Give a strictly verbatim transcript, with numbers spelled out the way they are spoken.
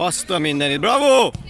Asta mindenit. Bravo!